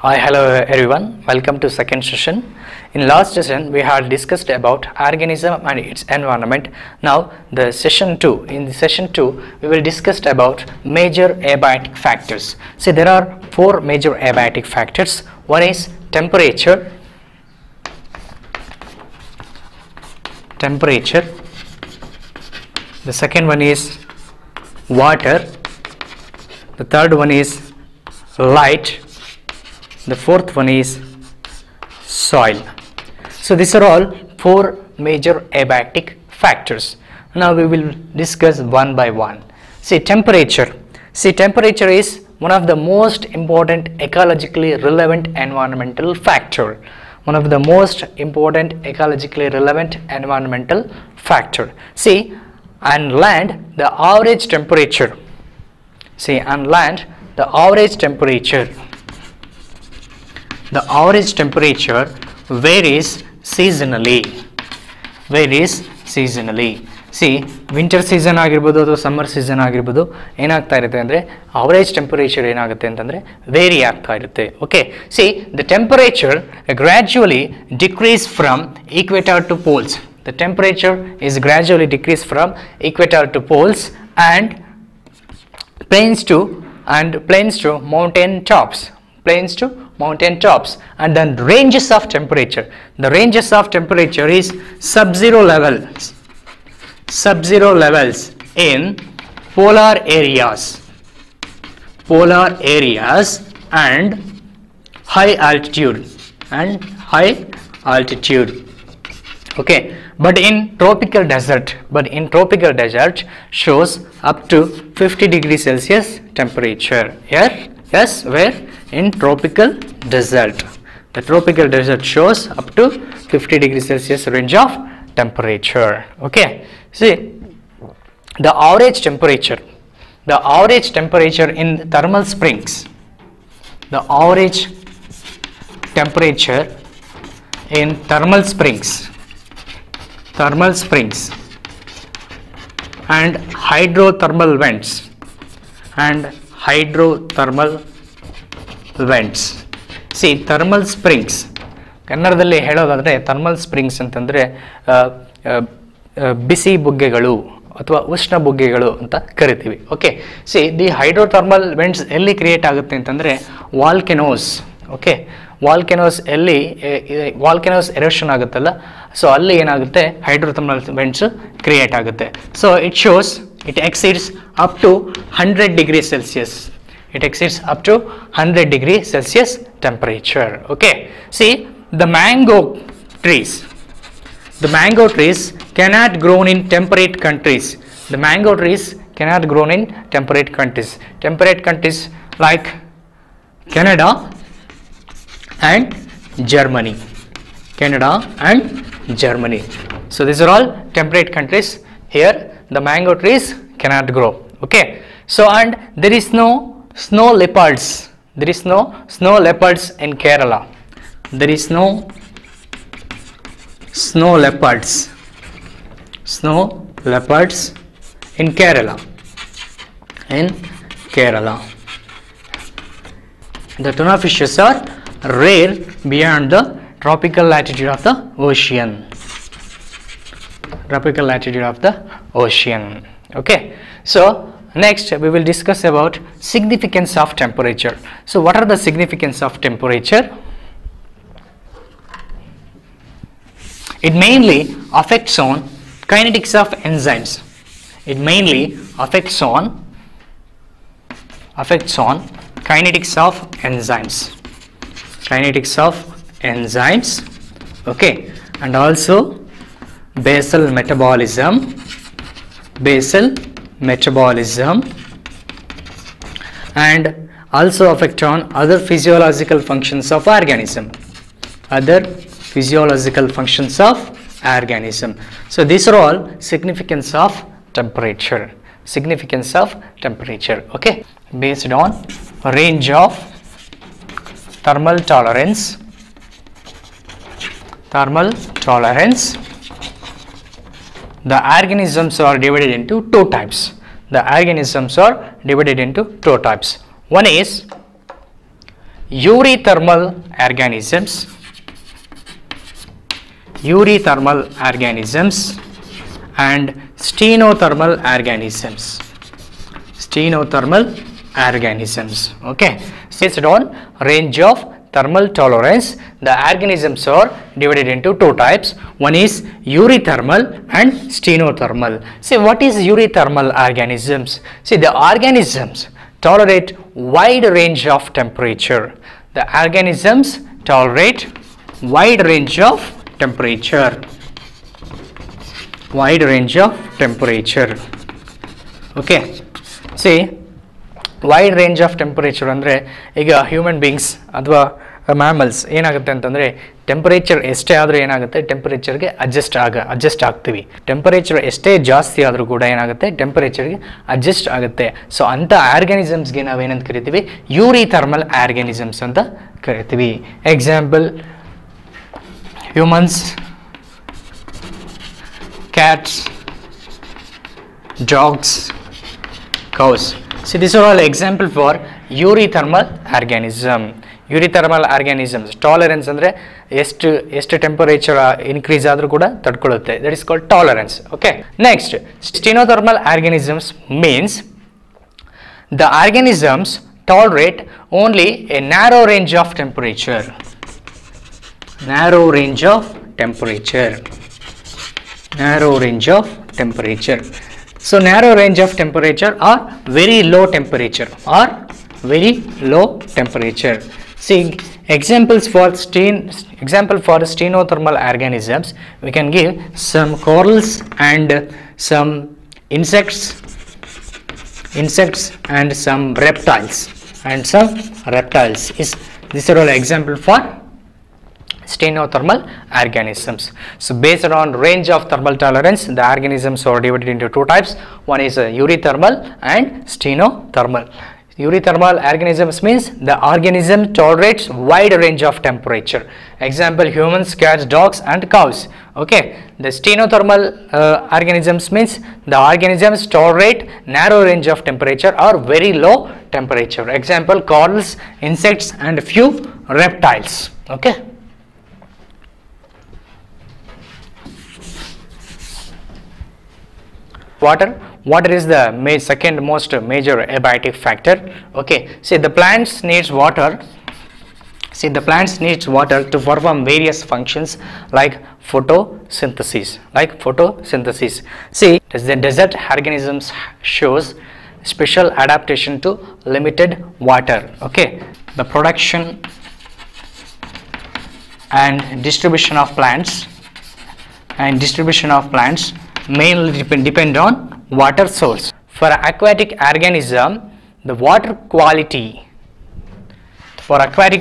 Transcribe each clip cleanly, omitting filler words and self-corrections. Hi, hello everyone, welcome to second session. In last session we had discussed about organism and its environment. Now the session 2, in the session 2 we will discuss about major abiotic factors. See, there are 4 major abiotic factors. One is temperature, the second one is water, the third one is light, the fourth one is soil. So these are all 4 major abiotic factors. Now we will discuss one by one. See, temperature. See, temperature is one of the most important ecologically relevant environmental factor. One of the most important ecologically relevant environmental factor. See, on land the average temperature. See, on land the average temperature. The average temperature varies seasonally. See, winter season agirbodu atho summer season agirbodu enagta irutte andre average temperature enagutte antandre vary aagta irutte. Okay, see, the temperature gradually decrease from equator to poles. The temperature is gradually decreased from equator to poles and plains to mountain tops, and then ranges of temperature. The ranges of temperature is sub-zero levels in polar areas and high altitude. Okay, but in tropical desert shows up to 50 degrees Celsius temperature. Here, yes, where in tropical desert, the tropical desert shows up to 50 degrees Celsius range of temperature. Okay, see, the average temperature in thermal springs, thermal springs and hydrothermal vents. See, thermal springs, ಕನ್ನಡದಲ್ಲಿ ಹೇಳೋದಾದ್ರೆ thermal springs ಅಂತಂದ್ರೆ ಬಿಸಿ ಬುಗ್ಗೆಗಳು ಅಥವಾ ಉಷ್ಣ ಬುಗ್ಗೆಗಳು ಅಂತ ಕರಿತೀವಿ. Okay, see, the hydrothermal vents ಎಲ್ಲಿ create ಆಗುತ್ತೆ ಅಂತಂದ್ರೆ ವಾಲ್ಕೆನೋಸ್. ಓಕೆ, ವಾಲ್ಕೆನೋಸ್ ಎರಷನ್ ಆಗುತ್ತಲ್ಲ, ಸೊ ಅಲ್ಲಿ ಏನಾಗುತ್ತೆ, ಹೈಡ್ರೋಥರ್ಮಲ್ ವೆಂಟ್ಸ್ ಕ್ರಿಯೇಟ್ ಆಗುತ್ತೆ. So it exceeds up to 100 degree Celsius. It exceeds up to 100 degree Celsius temperature. Okay, see, the mango trees cannot grow in temperate countries. Temperate countries like Canada and Germany. So these are all temperate countries. Here the mango trees cannot grow. Okay, so and there is no snow leopards in Kerala. There is no snow leopards in Kerala. The tuna fishes are rare beyond the tropical latitude of the ocean. Okay, so next we will discuss about significance of temperature. So what are the significance of temperature? It mainly affects on kinetics of enzymes. Kinetics of enzymes. Okay, and also basal metabolism and also affect on other physiological functions of organism. So these are all significance of temperature. Okay, based on range of thermal tolerance. The organisms are divided into 2 types. One is eurythermal organisms and stenothermal organisms. Okay, based on range of thermal tolerance, the organisms are divided into two types. One is eurythermal and stenothermal. See, what is eurythermal organisms? See, the organisms tolerate wide range of temperature. The organisms tolerate wide range of temperature. Wide range of temperature. Okay. See, wide range of temperature andre iga human beings athwa mammals enagutte antandre temperature este adru enagutte temperature ge adjust aagtivi temperature este jaasti adru kuda enagutte temperature ge adjust agutte. So anta organisms ge nav enant karitivi eurythermal organisms anta karitivi. Example, humans, cats, dogs, cows. See, these are all example for eurythermal organism. Eurythermal organisms tolerance andre ಎಷ್ಟು temperature increase ಆದ್ರೂ ಕೂಡ ತಡ್ಕೊಳ್ಳುತ್ತೆ. That is called tolerance. Okay, next, stenothermal organisms means the organisms tolerate only a narrow range of temperature. Narrow range of temperature. Narrow range of temperature. So narrow range of temperature or very low temperature See, example for stenothermal organisms, we can give some corals and some insects and some reptiles is these are all example for stenothermal organisms. So based on range of thermal tolerance, the organisms are divided into two types. One is eurythermal and stenothermal. Eurythermal organisms means the organism tolerates wide range of temperature. Example, humans, cats, dogs and cows. Okay, the stenothermal organisms means the organisms tolerate narrow range of temperature or very low temperature. Example, corals, insects and few reptiles. Okay. Water is the second most major abiotic factor. Okay, see, the plants needs water. See, the plants needs water to perform various functions like photosynthesis. See, the desert organisms shows special adaptation to limited water. Okay, the production and distribution of plants mainly depend on water source. For aquatic organism, the water quality is very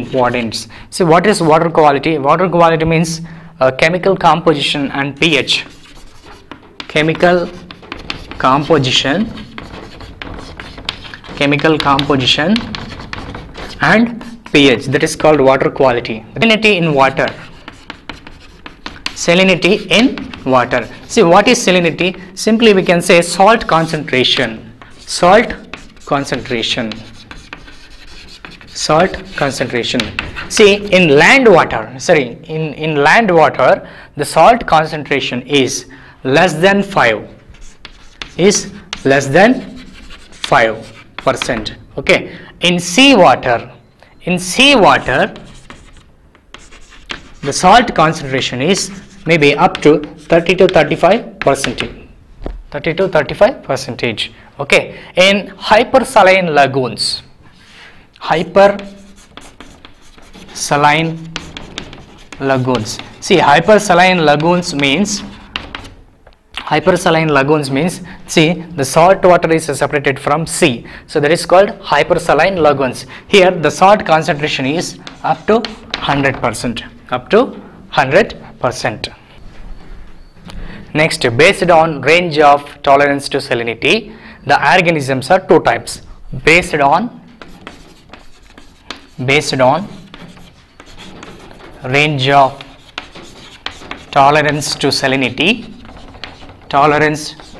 important. So what is water quality? Water quality means chemical composition and pH. Chemical composition and pH, that is called water quality. Salinity in water. See, what is salinity? Simply we can say salt concentration. See, in land water, in land water, the salt concentration is less than 5%. Okay, in sea water, the salt concentration is maybe up to 30 to 35 percentage. Okay, in hypersaline lagoons, see, hypersaline lagoons means, see, the salt water is separated from sea, so that is called hypersaline lagoons. Here the salt concentration is up to 100%. Next, based on range of tolerance to salinity, the organisms are two types. Based on range of tolerance to salinity. The organisms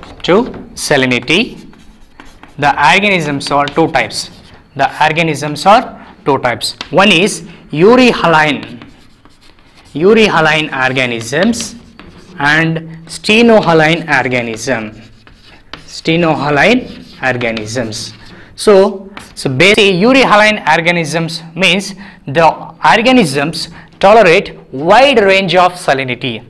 are two types. One is euryhaline organisms and stenohaline organism. So basically euryhaline organisms means the organisms tolerate wide range of salinity.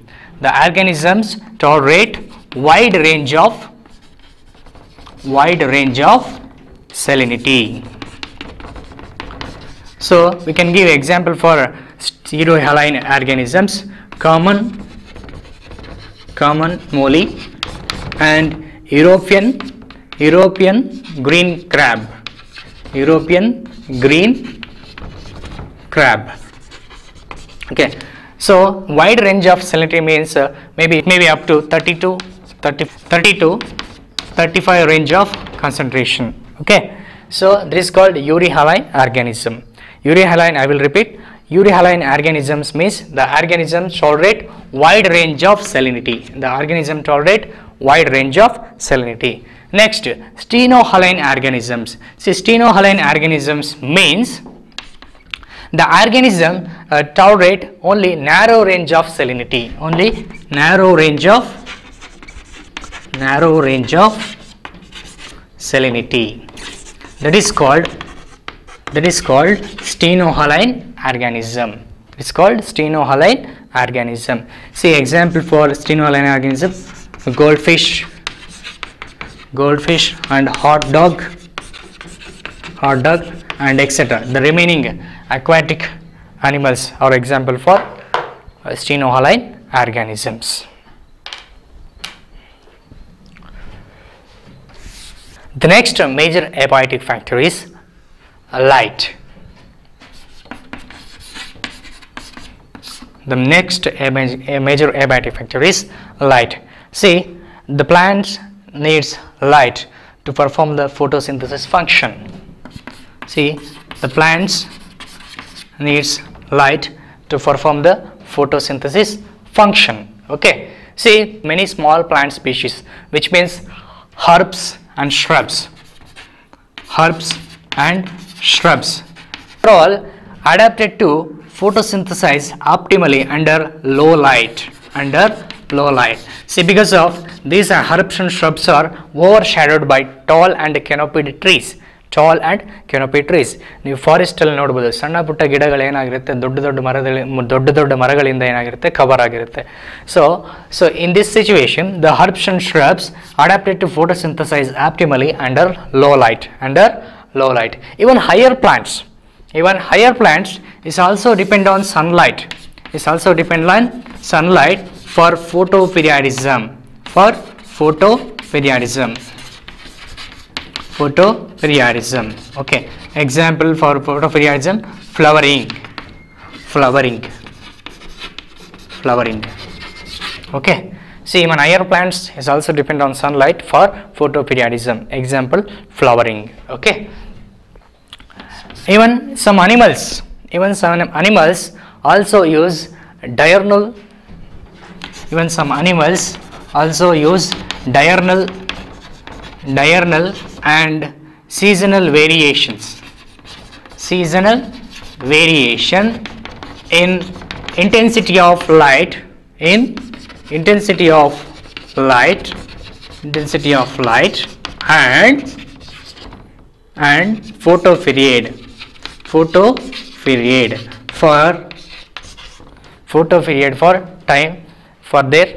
So we can give example for euryhaline organisms: common molly and European green crab. Okay, so wide range of salinity means maybe up to 32 to 35 range of concentration. Okay, so this is called euryhaline organism. I will repeat, euryhaline organisms means the organism tolerate wide range of salinity. Next, stenohaline organisms. Stenohaline organisms means the organism tolerate only narrow range of salinity. That is called stenohaline organism. See example for stenohaline organism: goldfish and hot dog and etc. The remaining aquatic animals are example for stenohaline organisms. The next major abiotic factor is light. See, the plants needs light to perform the photosynthesis function. Okay, see many small plant species, which means herbs and shrubs, are all adapted to photosynthesize optimally under low light. See, because of these herbs and shrubs are overshadowed by tall and canopied trees. ನೀವು ಫಾರೆಸ್ಟಲ್ಲಿ ನೋಡ್ಬೋದು, ಸಣ್ಣ ಪುಟ್ಟ ಗಿಡಗಳು ಏನಾಗಿರುತ್ತೆ, ದೊಡ್ಡ ದೊಡ್ಡ ಮರಗಳಿಂದ ಏನಾಗಿರುತ್ತೆ, ಕವರ್ ಆಗಿರುತ್ತೆ. So in this situation the herbs and shrubs adapted to ಫೋಟೋಸಿಂಥಸೈಸ್ optimally under low light. Even higher plants, is also depend on sunlight, for photoperiodism. Okay, example for photoperiodism: flowering. Okay, see even higher plants is also depend on sunlight for photoperiodism, example flowering. Okay, even some animals also use diurnal and seasonal variations in intensity of light, and photoperiod for time for their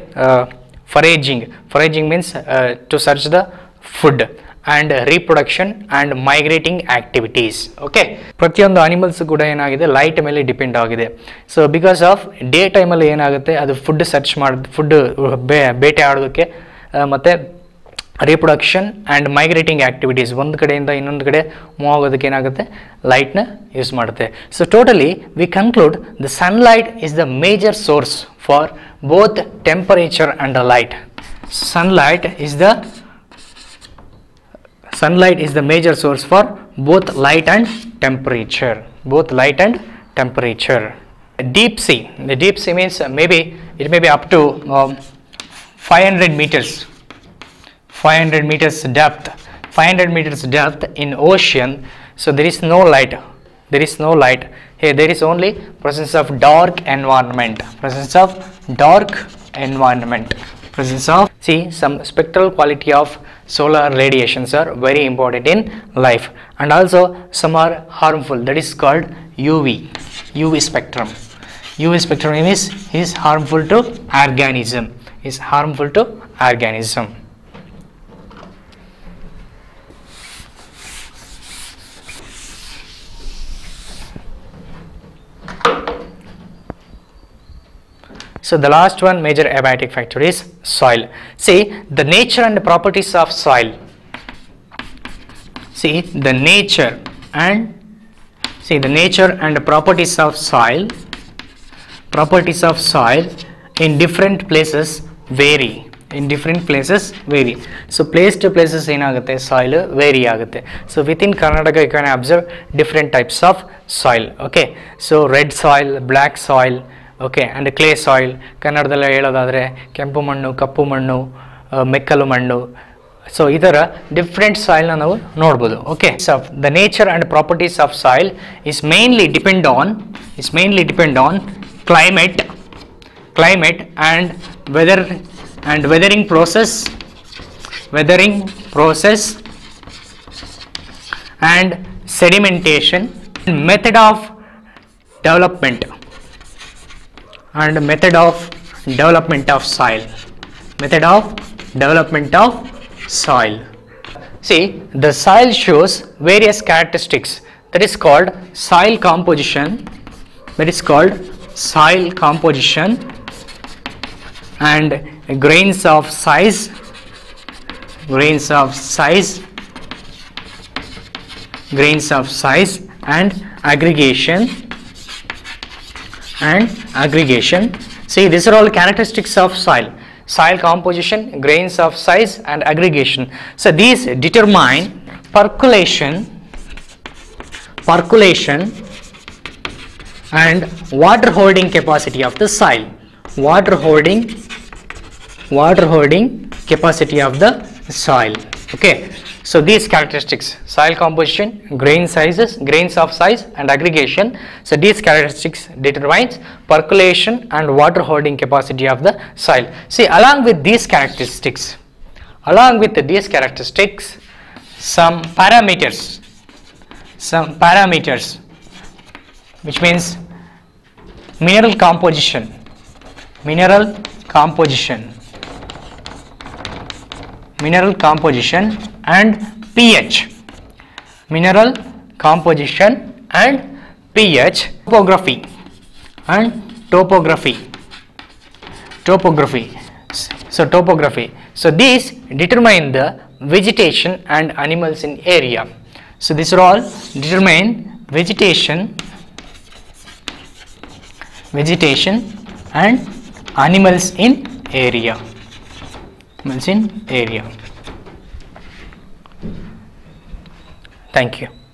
foraging. Means to search the food, and reproduction and migrating activities. Okay, ಪ್ರತಿಯೊಂದು animals ಕೂಡ ಏನಾಗಿದೆ, light ಮೇಲೆ depend ಆಗಿದೆ. So because of day ಟೈಮಲ್ಲಿ ಏನಾಗುತ್ತೆ, ಅದು food search ಮಾಡೋದು, ಬೇಟೆ ಆಡೋದಕ್ಕೆ, ಮತ್ತು ರಿಪ್ರೊಡಕ್ಷನ್ ಆ್ಯಂಡ್ ಮೈಗ್ರೇಟಿಂಗ್ ಆ್ಯಕ್ಟಿವಿಟೀಸ್, ಒಂದು ಕಡೆಯಿಂದ ಇನ್ನೊಂದು ಕಡೆ ಮೂವ್ ಆಗೋದಕ್ಕೆ ಏನಾಗುತ್ತೆ, ಲೈಟ್ನ ಯೂಸ್ ಮಾಡುತ್ತೆ. So totally we conclude the sunlight is the major source for both temperature and light. Sunlight is the major source for both light and temperature. deep sea. The deep sea means maybe it may be up to 500 meters depth, 500 meters depth in ocean. So there is no light, there is no light here, there is only presence of dark environment, presence of dark environment, presence of, see, some spectral quality of solar radiations are very important in life, and also some are harmful, that is called UV spectrum. UV spectrum is harmful to organism, is harmful to organism. So the last one major abiotic factor is soil. See the nature and properties of soil. See the nature and properties of soil. Properties of soil in different places vary. In different places vary. So place to places in agate soil vary agate. So within Karnataka you can observe different types of soil. Okay. So red soil, black soil. Okay, and clay soil, kannadadalli helodadre kempu mannu, kappu mannu, mekkalu mannu, so idara different soil na navu nodabodu. Okay, so the nature and properties of soil is mainly depend on climate, and weather and weathering process, and sedimentation, and method of development, of soil, See the soil shows various characteristics, that is called soil composition, and grains of size, and aggregation, see these are all characteristics of soil, soil composition, grains of size and aggregation. So these determine percolation and water holding capacity of the soil, water holding capacity of the soil. Okay, so these characteristics, soil composition, grains of size and aggregation, so these characteristics determines percolation and water holding capacity of the soil. See, along with these characteristics, some parameters, which means mineral composition, and pH, topography, so topography, so these determine the vegetation and animals in area. So these are all determine vegetation and animals in area. Thank you.